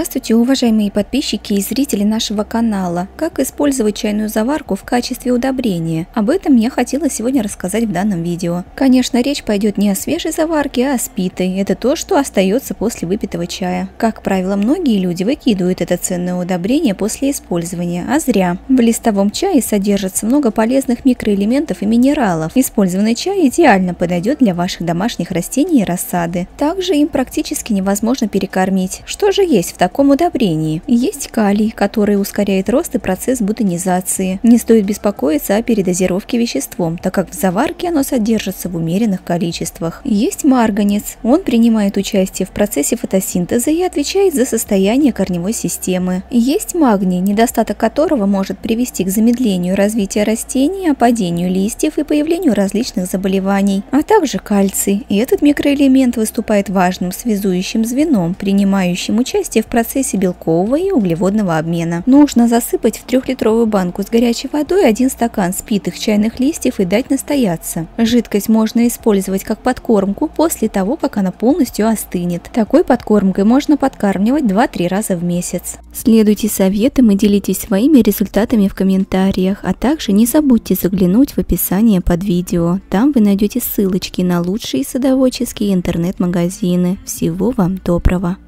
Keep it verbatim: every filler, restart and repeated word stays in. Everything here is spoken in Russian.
Здравствуйте, уважаемые подписчики и зрители нашего канала! Как использовать чайную заварку в качестве удобрения? Об этом я хотела сегодня рассказать в данном видео. Конечно, речь пойдет не о свежей заварке, а о спитой. Это то, что остается после выпитого чая. Как правило, многие люди выкидывают это ценное удобрение после использования, а зря. В листовом чае содержится много полезных микроэлементов и минералов. Использованный чай идеально подойдет для ваших домашних растений и рассады. Также им практически невозможно перекормить. Что же есть в таком удобрении? Есть калий, который ускоряет рост и процесс бутонизации. Не стоит беспокоиться о передозировке веществом, так как в заварке оно содержится в умеренных количествах. Есть марганец. Он принимает участие в процессе фотосинтеза и отвечает за состояние корневой системы. Есть магний, недостаток которого может привести к замедлению развития растений, опадению листьев и появлению различных заболеваний. А также кальций. И этот микроэлемент выступает важным связующим звеном, принимающим участие в процессе белкового и углеводного обмена. Нужно засыпать в трехлитровую банку с горячей водой один стакан спитых чайных листьев и дать настояться. Жидкость можно использовать как подкормку после того, как она полностью остынет. Такой подкормкой можно подкармливать два-три раза в месяц. Следуйте советам и делитесь своими результатами в комментариях, а также не забудьте заглянуть в описание под видео. Там вы найдете ссылочки на лучшие садоводческие интернет-магазины. Всего вам доброго!